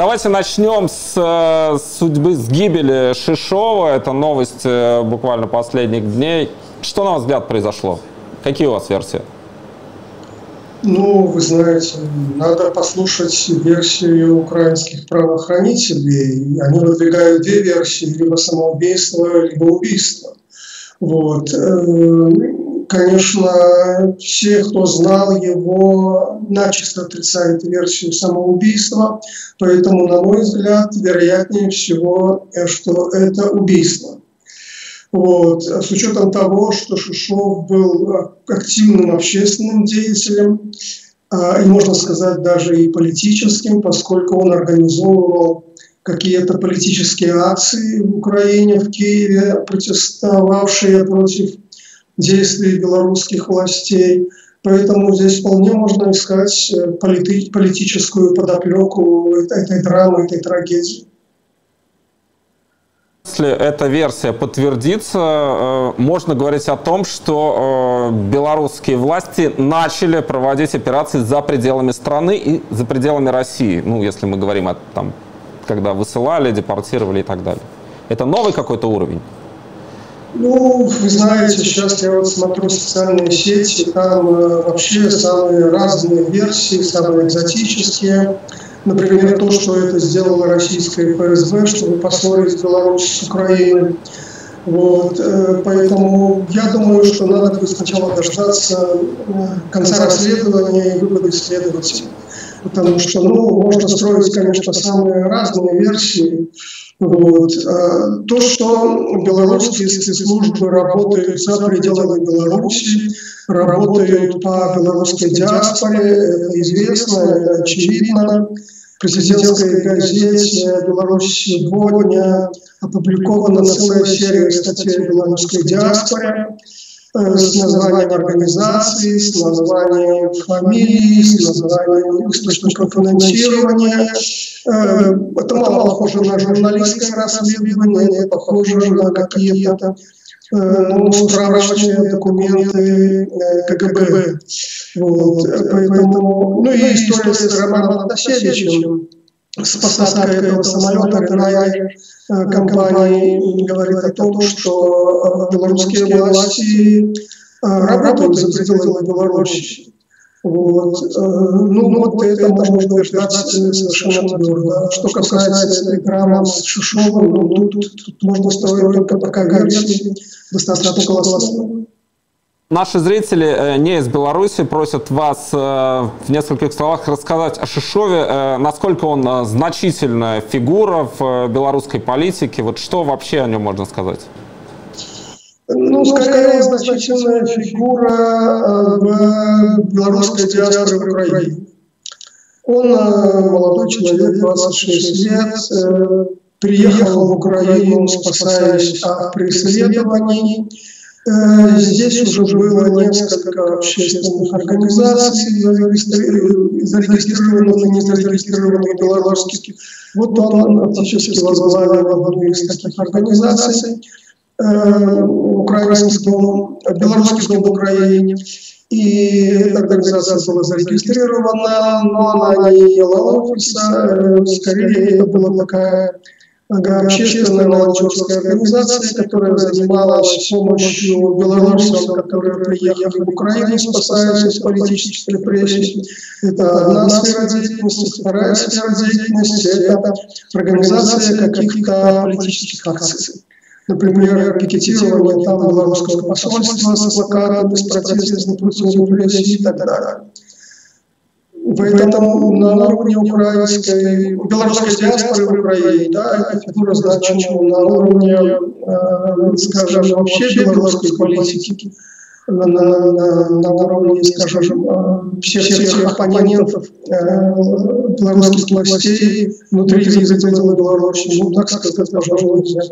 Давайте начнем с судьбы, с гибели Шишова. Это новость буквально последних дней. Что, на ваш взгляд, произошло? Какие у вас версии? Ну, вы знаете, надо послушать версию украинских правоохранителей. Они выдвигают две версии: либо самоубийство, либо убийство. Вот. Конечно, все, кто знал его, начисто отрицает версию самоубийства. Поэтому, на мой взгляд, вероятнее всего, что это убийство. Вот. С учетом того, что Шишов был активным общественным деятелем, и, можно сказать, даже и политическим, поскольку он организовывал какие-то политические акции в Украине, в Киеве, протестовавшие против действий белорусских властей. Поэтому здесь вполне можно искать политическую подоплеку этой драмы, этой трагедии. Если эта версия подтвердится, можно говорить о том, что белорусские власти начали проводить операции за пределами страны и за пределами России. Ну, если мы говорим о том, когда высылали, депортировали и так далее. Это новый какой-то уровень? Ну, вы знаете, сейчас я вот смотрю социальные сети, там вообще самые разные версии, самые экзотические. Например, то, что это сделала российская ФСБ, чтобы поссорить Беларусь с Украиной. Вот. Поэтому я думаю, что надо будет сначала дождаться конца расследования и выводов следователей. Потому что, ну, можно строить, конечно, самые разные версии. Вот. То, что белорусские спецслужбы работают за пределами Беларуси, работают по белорусской диаспоре, известно, очевидно. В президентской газете «Беларусь сегодня» опубликована целая серия статей о белорусской диаспоре с названием организации, с названием фамилии, с названием источников финансирования. Это мало похоже на журналистское расследование, похоже на какие-то справочные документы КГБ. Вот. Поэтому, ну, и история с Романом Протасевичем, с посадкой этого самолета районной компании говорит о том, что белорусские власти работают за пределами Беларуси. Вот. Ну вот это можно утверждать совершенно твердо. Что касается программы с Шишовым, ну, тут можно строить только пока горячие, достаточно колоссальные. Наши зрители не из Беларуси просят вас в нескольких словах рассказать о Шишове, насколько он значительная фигура в белорусской политике, вот что вообще о нем можно сказать? Ну, скорее, значительная фигура в белорусской диаспоре в Украине. Он молодой человек, 26 лет, приехал в Украину, спасаясь от преследований. Здесь уже было несколько общественных организаций, зарегистрированных и не зарегистрированных белорусских. Вот он фактически возглавлял одну из таких организаций, Белорусский дом в Украине. И эта организация была зарегистрирована, но она не имела офиса. Скорее, это была такая общественная молодежная организация, которая занималась помощью белорусам, которые приехали в Украину, спасаясь от политической репрессии. Это одна сфера деятельности, вторая сфера деятельности – это организация каких-то политических акций. Например, пикетирование там белорусского посольства с плакатами, с протестами против России и так далее. Поэтому на уровне украинской, белорусской диаспоры в Украине, да, это фигура значимая, на уровне, скажем, вообще белорусской политики, на уровне, скажем, всех оппонентов белорусских властей внутри и за пределами Беларуси, ну, так сказать, можно взять.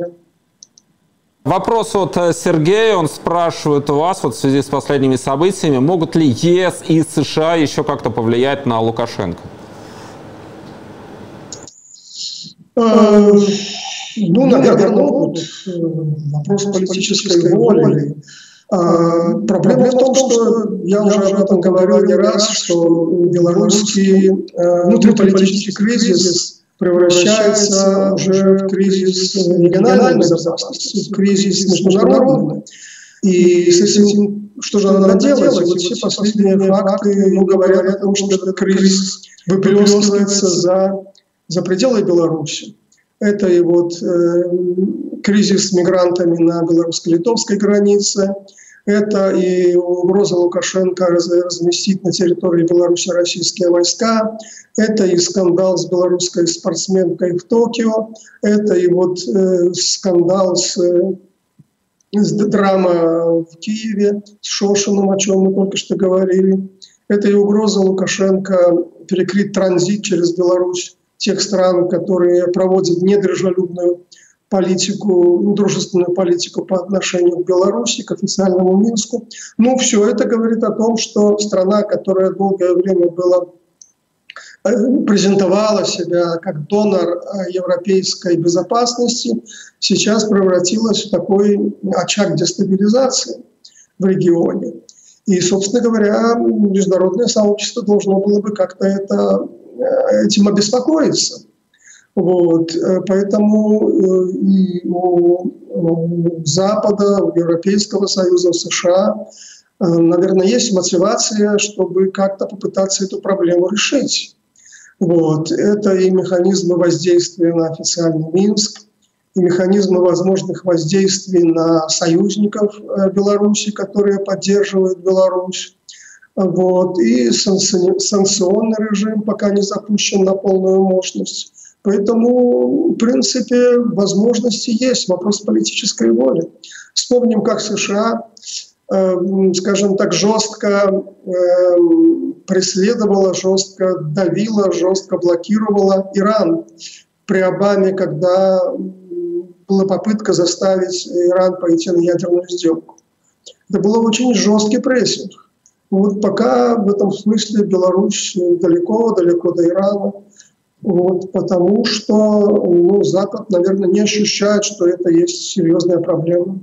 Вопрос от Сергея, он спрашивает у вас вот в связи с последними событиями, могут ли ЕС и США еще как-то повлиять на Лукашенко? Ну, наверное, могут. Вопрос политической воли. Проблема в том, что я уже об этом говорил не раз, что белорусский внутриполитический кризис превращается уже в кризис региональной безопасности, в кризис международный. И с этим что же надо делать? Вот все последние факты говорят о том, что этот кризис выплескивается за пределы Беларуси. Это и вот кризис с мигрантами на белорусско-литовской границе, это и угроза Лукашенко разместить на территории Беларуси российские войска, это и скандал с белорусской спортсменкой в Токио, это и вот скандал с драма в Киеве, с Шошиным, о чем мы только что говорили. Это и угроза Лукашенко перекрыть транзит через Беларусь тех стран, которые проводят недружелюбную политику, дружественную политику по отношению к Беларуси, к официальному Минску. Ну, все это говорит о том, что страна, которая долгое время презентовала себя как донор европейской безопасности, сейчас превратилась в такой очаг дестабилизации в регионе. И, собственно говоря, международное сообщество должно было бы как-то этим обеспокоиться. Вот. Поэтому и у Запада, у Европейского Союза, у США, наверное, есть мотивация, чтобы как-то попытаться эту проблему решить. Вот. Это и механизмы воздействия на официальный Минск, и механизмы возможных воздействий на союзников Беларуси, которые поддерживают Беларусь. Вот. И санкционный режим пока не запущен на полную мощность. Поэтому, в принципе, возможности есть, вопрос политической воли. Вспомним, как США, скажем так, жестко преследовала, жестко давила, жестко блокировала Иран при Обаме, когда была попытка заставить Иран пойти на ядерную сделку. Это был очень жесткий прессинг. Вот пока в этом смысле Беларусь далеко до Ирана, вот, потому что Запад, наверное, не ощущает, что это есть серьезная проблема.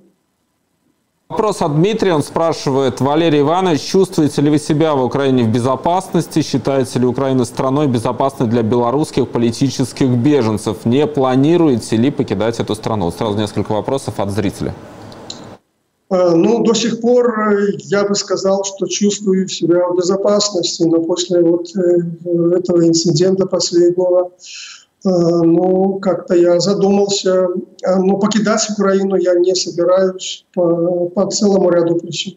Вопрос от Дмитрия, он спрашивает: Валерий Иванович, чувствуете ли вы себя в Украине в безопасности? Считаете ли Украину страной безопасной для белорусских политических беженцев? Не планируете ли покидать эту страну? Сразу несколько вопросов от зрителя. Ну, до сих пор я бы сказал, что чувствую себя в безопасности, но после вот этого инцидента последнего, ну, как-то я задумался, но покидать Украину я не собираюсь по целому ряду причин.